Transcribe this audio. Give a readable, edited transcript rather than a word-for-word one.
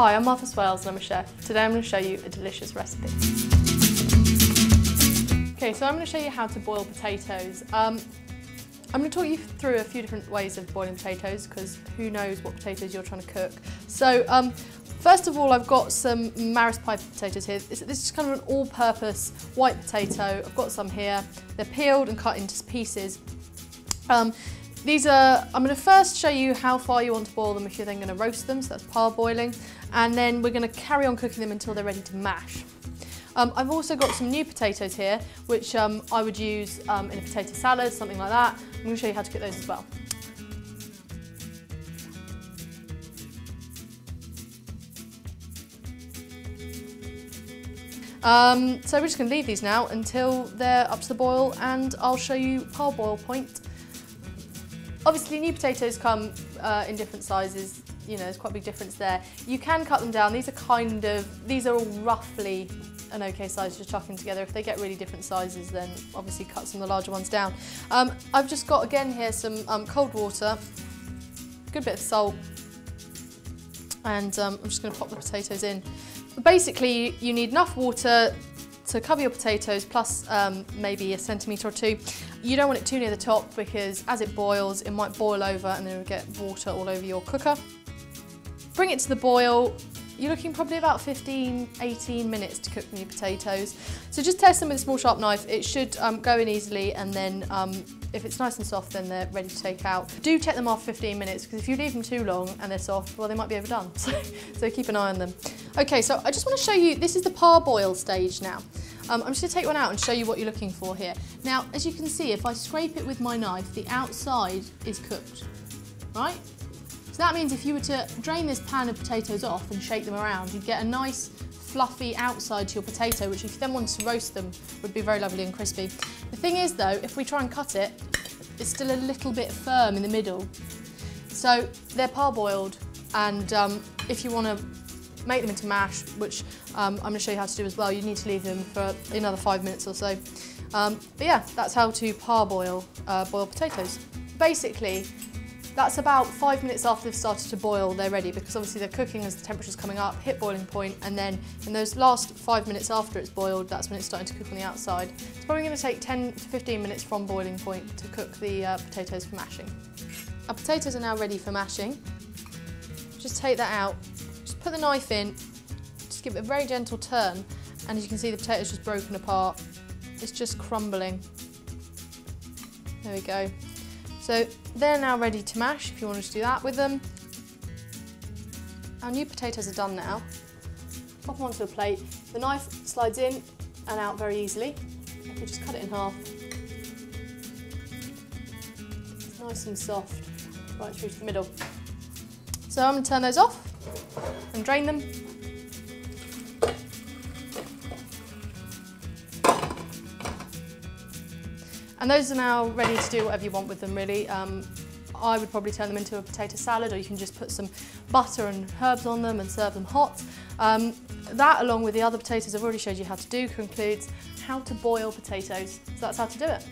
Hi, I'm Martha Swales and I'm a chef. Today I'm going to show you a delicious recipe. Okay, so I'm going to show you how to boil potatoes. I'm going to talk you through a few different ways of boiling potatoes because who knows what potatoes you're trying to cook. So first of all, I've got some Maris Piper potatoes here. This is kind of an all-purpose white potato. I've got some here. They're peeled and cut into pieces. I'm going to first show you how far you want to boil them if you're then going to roast them, so that's parboiling, and then we're going to carry on cooking them until they're ready to mash. I've also got some new potatoes here, which I would use in a potato salad, something like that. I'm going to show you how to cook those as well. So we're just going to leave these now until they're up to the boil, and I'll show you parboil point. Obviously, new potatoes come in different sizes. You know, there's quite a big difference there. You can cut them down. These are these are all roughly an okay size to chuck them together. If they get really different sizes, then obviously cut some of the larger ones down. I've just got, again here, some cold water, a good bit of salt, and I'm just going to pop the potatoes in. But basically, you need enough water to cover your potatoes, plus maybe a centimetre or two. You don't want it too near the top because as it boils, it might boil over and then it'll get water all over your cooker. Bring it to the boil. You're looking probably about 15, 18 minutes to cook new potatoes. So just test them with a small sharp knife. It should go in easily, and then if it's nice and soft, then they're ready to take out. Do check them after 15 minutes, because if you leave them too long and they're soft, well, they might be overdone. So keep an eye on them. Okay, so I just want to show you, this is the parboil stage now. I'm just going to take one out and show you what you're looking for here. Now, as you can see, if I scrape it with my knife, the outside is cooked, right? So that means if you were to drain this pan of potatoes off and shake them around, you'd get a nice fluffy outside to your potato, which if you then wanted to roast them, would be very lovely and crispy. The thing is though, if we try and cut it, it's still a little bit firm in the middle. So they're parboiled, and if you want to make them into mash, which I'm going to show you how to do as well. You need to leave them for another 5 minutes or so. But yeah, that's how to parboil boiled potatoes. Basically, that's about 5 minutes after they've started to boil, they're ready, because obviously they're cooking as the temperature's coming up, hit boiling point, and then in those last 5 minutes after it's boiled, that's when it's starting to cook on the outside. It's probably going to take 10 to 15 minutes from boiling point to cook the potatoes for mashing. Our potatoes are now ready for mashing. Just take that out. Put the knife in, just give it a very gentle turn, and as you can see, the potato's just broken apart. It's just crumbling. There we go. So they're now ready to mash, if you want to do that with them. Our new potatoes are done now. Pop them onto a plate. The knife slides in and out very easily. I can just cut it in half. It's nice and soft, right through to the middle. So I'm going to turn those off and drain them. And those are now ready to do whatever you want with them, really. I would probably turn them into a potato salad, or you can just put some butter and herbs on them and serve them hot. That, along with the other potatoes I've already showed you how to do, concludes how to boil potatoes. So that's how to do it.